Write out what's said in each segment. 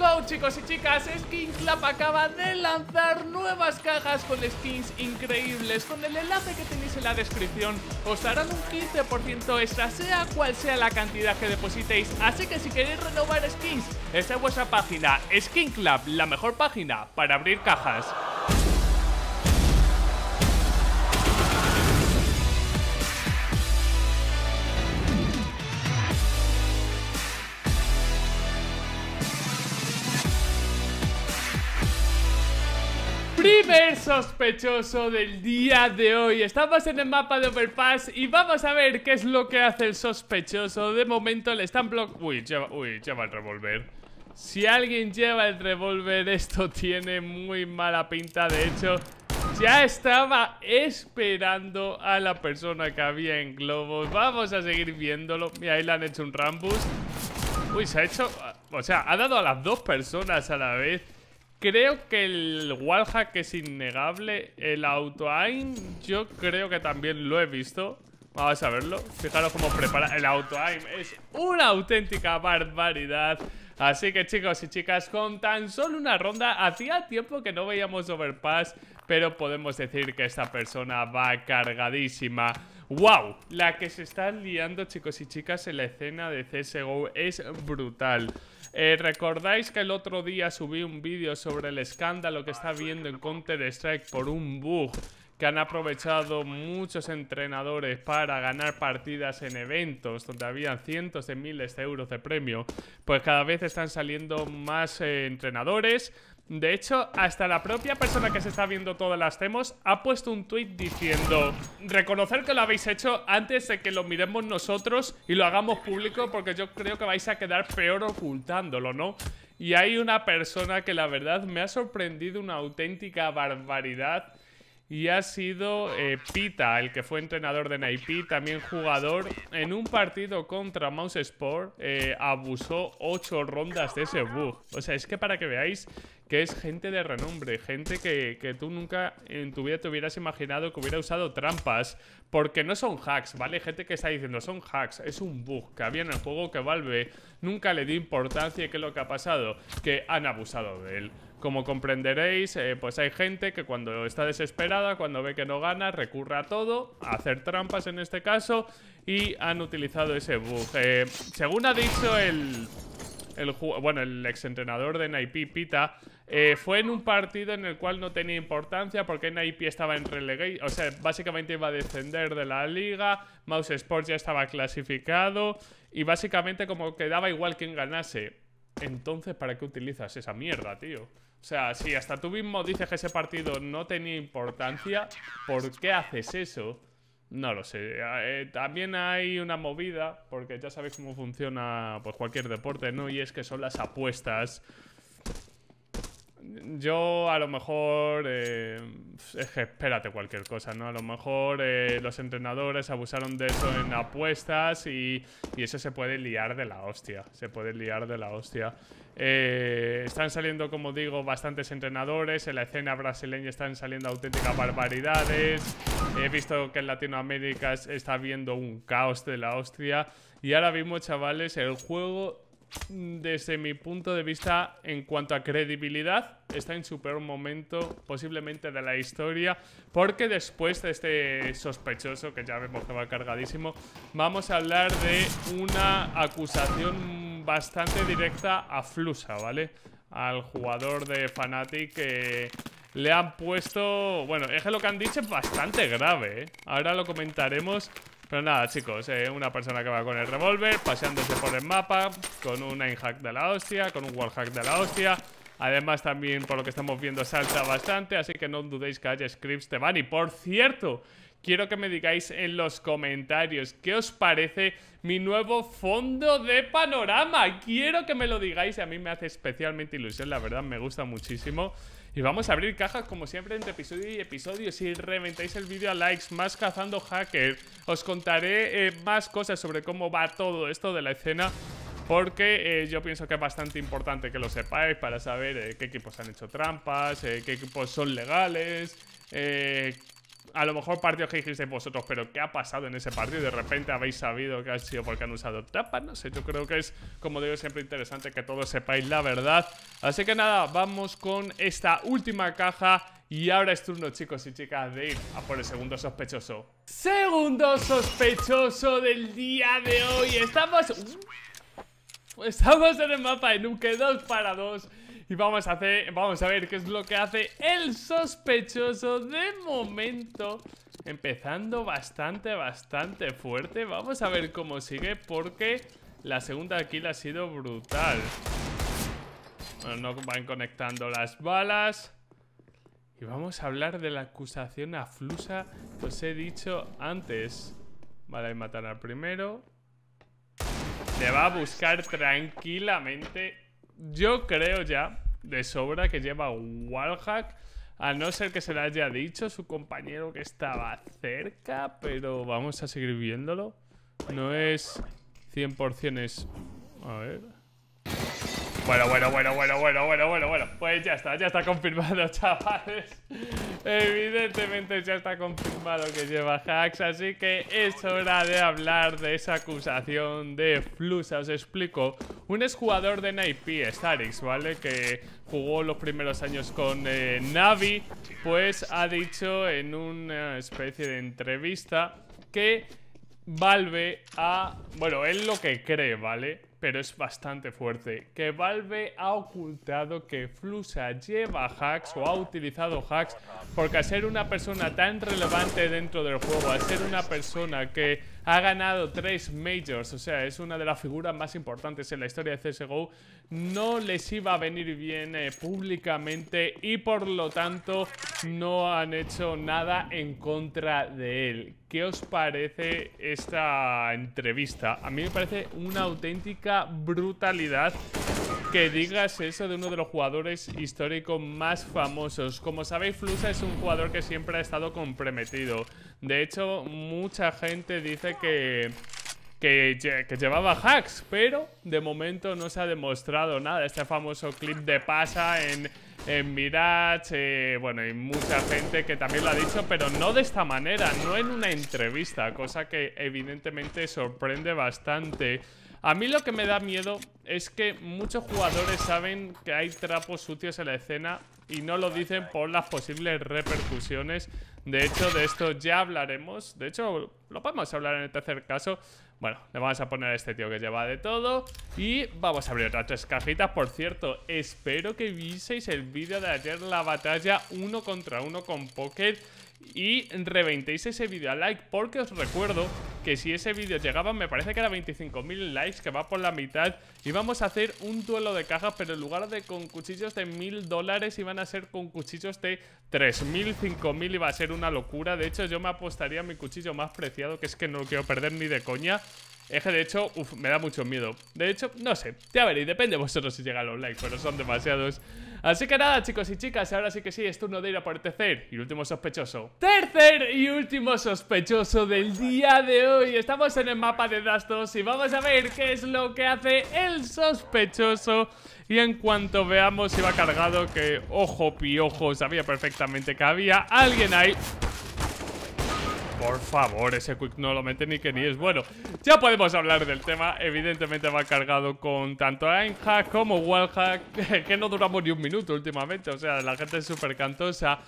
go, chicos y chicas. Skin Club acaba de lanzar nuevas cajas con skins increíbles. Con el enlace que tenéis en la descripción os darán un 15% extra, sea cual sea la cantidad que depositéis. Así que si queréis renovar skins, esta es vuestra página. Skin Club, la mejor página para abrir cajas. Primer sospechoso del día de hoy. Estamos en el mapa de Overpass y vamos a ver qué es lo que hace el sospechoso. De momento le están bloqueando. Lleva el revólver. Si alguien lleva el revólver, esto tiene muy mala pinta. De hecho, ya estaba esperando a la persona que había en globos. Vamos a seguir viéndolo. Mira, ahí le han hecho un rambus. Uy, se ha hecho... O sea, ha dado a las dos personas a la vez. Creo que el wallhack es innegable. El auto-aim yo creo que también lo he visto. Vamos a verlo. Fijaros cómo prepara el auto-aim. Es una auténtica barbaridad. Así que chicos y chicas, con tan solo una ronda, hacía tiempo que no veíamos Overpass, pero podemos decir que esta persona va cargadísima. ¡Wow! La que se está liando, chicos y chicas, en la escena de CSGO es brutal. ¿Recordáis que el otro día subí un vídeo sobre el escándalo que está habiendo en Counter Strike por un bug que han aprovechado muchos entrenadores para ganar partidas en eventos donde habían cientos de miles de euros de premio? Pues cada vez están saliendo más entrenadores. De hecho, hasta la propia persona que se está viendo todas las demos ha puesto un tweet diciendo: reconocer que lo habéis hecho antes de que lo miremos nosotros y lo hagamos público, porque yo creo que vais a quedar peor ocultándolo, ¿no? Y hay una persona que la verdad me ha sorprendido una auténtica barbaridad, y ha sido Pita, el que fue entrenador de NIP, también jugador. En un partido contra Mouse Sport abusó 8 rondas de ese bug. O sea, es que para que veáis que es gente de renombre, gente que tú nunca en tu vida te hubieras imaginado que hubiera usado trampas, porque no son hacks, ¿vale? Gente que está diciendo, son hacks, es un bug que había en el juego que Valve nunca le dio importancia. Y que lo que ha pasado, que han abusado de él. Como comprenderéis, pues hay gente que cuando está desesperada, cuando ve que no gana, recurre a todo, a hacer trampas en este caso, y han utilizado ese bug. Según ha dicho el exentrenador de NIP, Pita, fue en un partido en el cual no tenía importancia porque NIP estaba en relegation, o sea, básicamente iba a descender de la liga, Mouse Sports ya estaba clasificado, y básicamente como que daba igual quién ganase. Entonces, ¿para qué utilizas esa mierda, tío? O sea, si hasta tú mismo dices que ese partido no tenía importancia, ¿por qué haces eso? No lo sé. También hay una movida, porque ya sabéis cómo funciona pues cualquier deporte, ¿no? Y es que son las apuestas. Yo a lo mejor... es que espérate cualquier cosa, ¿no? A lo mejor los entrenadores abusaron de eso en apuestas y eso se puede liar de la hostia. Se puede liar de la hostia. Están saliendo, como digo, bastantes entrenadores. En la escena brasileña están saliendo auténticas barbaridades. He visto que en Latinoamérica está habiendo un caos de la hostia. Y ahora mismo, chavales, el juego... desde mi punto de vista, en cuanto a credibilidad, está en su peor momento posiblemente de la historia, porque después de este sospechoso, que ya vemos que va cargadísimo, vamos a hablar de una acusación bastante directa a Flusha, ¿vale? Al jugador de Fnatic que le han puesto... Bueno, es que lo que han dicho es bastante grave, ¿eh? Ahora lo comentaremos. Pero nada, chicos, una persona que va con el revólver, paseándose por el mapa, con un aimhack de la hostia, con un wallhack de la hostia. Además, también, por lo que estamos viendo, salta bastante, así que no dudéis que haya scripts de ban. Y por cierto, quiero que me digáis en los comentarios qué os parece mi nuevo fondo de panorama. Quiero que me lo digáis, a mí me hace especialmente ilusión, la verdad, me gusta muchísimo. Y vamos a abrir cajas como siempre entre episodio y episodio. Si reventáis el vídeo a likes, más cazando hacker, os contaré más cosas sobre cómo va todo esto de la escena, porque yo pienso que es bastante importante que lo sepáis para saber qué equipos han hecho trampas, qué equipos son legales, a lo mejor partidos que dijisteis vosotros, pero ¿qué ha pasado en ese partido? Y de repente habéis sabido que ha sido porque han usado trampa. No sé, yo creo que es, como digo, siempre interesante que todos sepáis la verdad. Así que nada, vamos con esta última caja. Y ahora es turno, chicos y chicas, de ir a por el segundo sospechoso. Segundo sospechoso del día de hoy. Estamos en el mapa de Nuke 2 para 2. Y vamos a ver qué es lo que hace el sospechoso de momento. Empezando bastante fuerte. Vamos a ver cómo sigue, porque la segunda kill ha sido brutal. Bueno, no van conectando las balas. Y vamos a hablar de la acusación a flusha que os he dicho antes. Vale, matan al primero. Le va a buscar tranquilamente. Yo creo ya de sobra que lleva wallhack, a no ser que se lo haya dicho su compañero que estaba cerca, pero vamos a seguir viéndolo. No es 100% es... A ver... Bueno. Pues ya está confirmado, chavales. Evidentemente ya está confirmado que lleva hacks, así que es hora de hablar de esa acusación de flusha. Os explico. Un exjugador de NIP, Starix, ¿vale? Que jugó los primeros años con Navi, pues ha dicho en una especie de entrevista que Valve ha... Bueno, él lo que cree, ¿vale? Pero es bastante fuerte, que Valve ha ocultado que flusha lleva hacks o ha utilizado hacks, porque al ser una persona tan relevante dentro del juego, al ser una persona que ha ganado 3 majors, o sea, es una de las figuras más importantes en la historia de CSGO, no les iba a venir bien públicamente, y por lo tanto no han hecho nada en contra de él. ¿Qué os parece esta entrevista? A mí me parece una auténtica brutalidad que digas eso de uno de los jugadores históricos más famosos. Como sabéis, flusha es un jugador que siempre ha estado comprometido. De hecho, mucha gente dice que llevaba hacks, pero de momento no se ha demostrado nada. Este famoso clip de pasa en Mirage, bueno, y mucha gente que también lo ha dicho, pero no de esta manera, no en una entrevista, cosa que evidentemente sorprende bastante. A mí lo que me da miedo es que muchos jugadores saben que hay trapos sucios en la escena y no lo dicen por las posibles repercusiones. De hecho, de esto ya hablaremos. De hecho, lo podemos hablar en el tercer caso. Bueno, le vamos a poner a este tío que lleva de todo. Y vamos a abrir otras 3 cajitas. Por cierto, espero que viseis el vídeo de ayer, la batalla 1 contra 1 con Pocket, y reventéis ese vídeo a like, porque os recuerdo que si ese vídeo llegaba, me parece que era 25.000 likes, que va por la mitad, y vamos a hacer un duelo de cajas, pero en lugar de con cuchillos de $1000 iban a ser con cuchillos de 3.000, 5.000, y va a ser una locura. De hecho, yo me apostaría a mi cuchillo más preciado, que es que no lo quiero perder ni de coña. Es que de hecho, me da mucho miedo. De hecho, no sé, ya veréis, depende de vosotros si llegan los likes, pero son demasiados. Así que nada, chicos y chicas, ahora sí que sí, es turno de ir a por el tercer y último sospechoso. Tercer y último sospechoso del día de hoy. Estamos en el mapa de Dust 2 y vamos a ver qué es lo que hace el sospechoso. Y en cuanto veamos si va cargado, que ojo piojo, sabía perfectamente que había alguien ahí. Por favor, ese quick no lo mete ni que ni es bueno. Ya podemos hablar del tema. Evidentemente va cargado con tanto aimhack como wallhack, que no duramos ni un minuto últimamente. O sea, la gente es súper cantosa.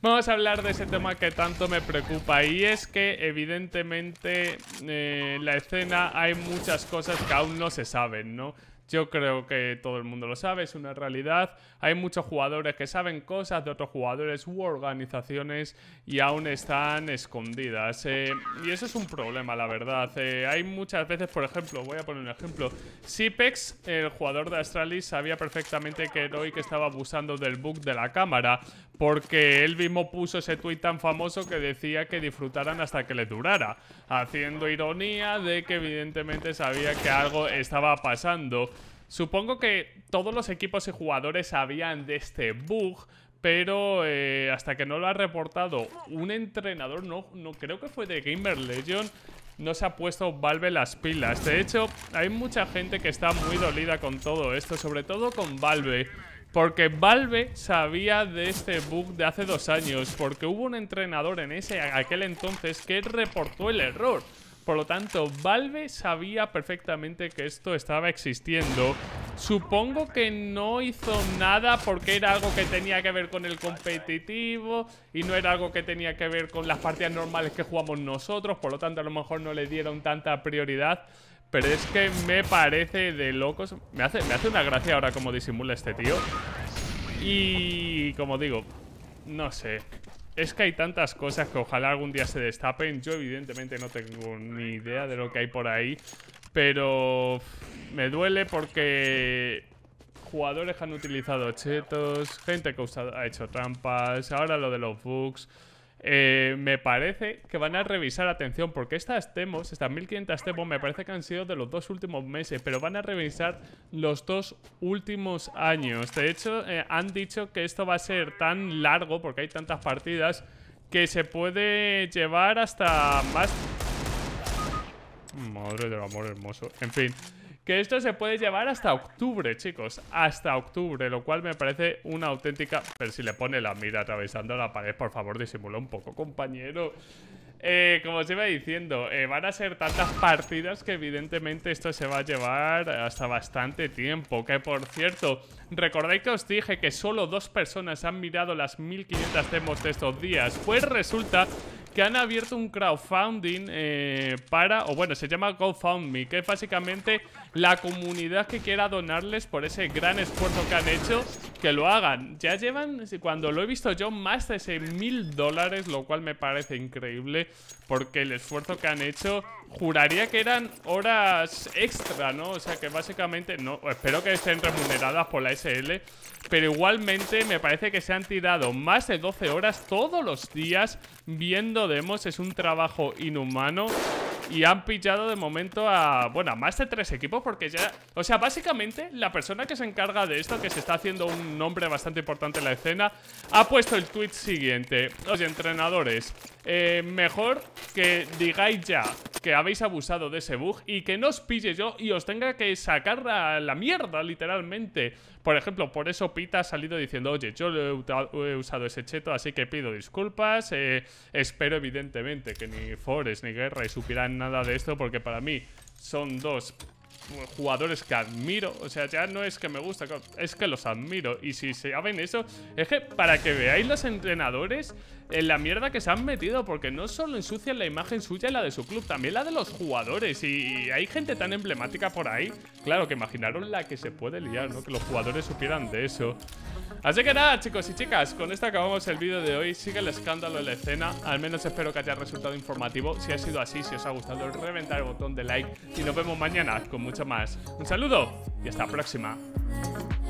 Vamos a hablar de ese tema que tanto me preocupa, y es que evidentemente en la escena hay muchas cosas que aún no se saben, ¿no? Yo creo que todo el mundo lo sabe, es una realidad. Hay muchos jugadores que saben cosas de otros jugadores u organizaciones y aún están escondidas. Y eso es un problema, la verdad. Hay muchas veces, por ejemplo, voy a poner un ejemplo. Sipex, el jugador de Astralis, sabía perfectamente que Heroic estaba abusando del bug de la cámara, porque él mismo puso ese tuit tan famoso que decía que disfrutaran hasta que le durara, haciendo ironía de que evidentemente sabía que algo estaba pasando. Supongo que todos los equipos y jugadores sabían de este bug, pero hasta que no lo ha reportado un entrenador, no creo que fue de GamerLegion, no se ha puesto Valve las pilas. De hecho, hay mucha gente que está muy dolida con todo esto, sobre todo con Valve, Porque Valve sabía de este bug de hace 2 años, porque hubo un entrenador en aquel entonces que reportó el error. Por lo tanto, Valve sabía perfectamente que esto estaba existiendo. Supongo que no hizo nada porque era algo que tenía que ver con el competitivo y no era algo que tenía que ver con las partidas normales que jugamos nosotros. Por lo tanto, a lo mejor no le dieron tanta prioridad. Pero es que me parece de locos. Me hace una gracia ahora como disimula este tío. Y como digo, no sé. Es que hay tantas cosas que ojalá algún día se destapen. Yo evidentemente no tengo ni idea de lo que hay por ahí, pero me duele porque jugadores han utilizado chetos, gente que ha hecho trampas, ahora lo de los bugs. Me parece que van a revisar, atención, porque estas demos, estas 1500 demos me parece que han sido de los 2 últimos meses, pero van a revisar los 2 últimos años. De hecho, han dicho que esto va a ser tan largo, porque hay tantas partidas, que se puede llevar hasta más... Madre del amor hermoso. En fin, que esto se puede llevar hasta octubre, chicos. Hasta octubre, lo cual me parece una auténtica... Pero si le pone la mira atravesando la pared, por favor, disimula un poco, compañero. Como os iba diciendo, van a ser tantas partidas que evidentemente esto se va a llevar hasta bastante tiempo. Que, por cierto, recordáis que os dije que solo 2 personas han mirado las 1500 demos de estos días. Pues resulta... que han abierto un crowdfunding se llama GoFundMe, que es básicamente la comunidad que quiera donarles por ese gran esfuerzo que han hecho, que lo hagan. Ya llevan, cuando lo he visto yo, más de 6.000 dólares, lo cual me parece increíble, porque el esfuerzo que han hecho, juraría que eran horas extra, ¿no? O sea, que básicamente, no, espero que estén remuneradas por la SL, pero igualmente me parece que se han tirado más de 12 horas todos los días viendo demos. Es un trabajo inhumano y han pillado de momento a, bueno, a más de 3 equipos, porque ya, o sea, básicamente la persona que se encarga de esto, que se está haciendo un nombre bastante importante en la escena, ha puesto el tweet siguiente: oye, entrenadores, mejor que digáis ya que habéis abusado de ese bug y que no os pille yo y os tenga que sacar a la mierda, literalmente. Por ejemplo, por eso Pita ha salido diciendo: oye, yo he usado ese cheto, así que pido disculpas. Espero evidentemente que ni Forest ni Guerra supieran nada de esto, porque para mí son 2 jugadores que admiro. O sea, ya no es que me gusta, es que los admiro. Y si saben eso, es que para que veáis los entrenadores en la mierda que se han metido, porque no solo ensucian la imagen suya y la de su club, también la de los jugadores. Y hay gente tan emblemática por ahí, claro, que imaginaron la que se puede liar, ¿no? Que los jugadores supieran de eso. Así que nada, chicos y chicas, con esto acabamos el vídeo de hoy. Sigue el escándalo en la escena, al menos espero que haya resultado informativo. Si ha sido así, si os ha gustado, reventad el botón de like y nos vemos mañana con mucho más. Un saludo y hasta la próxima.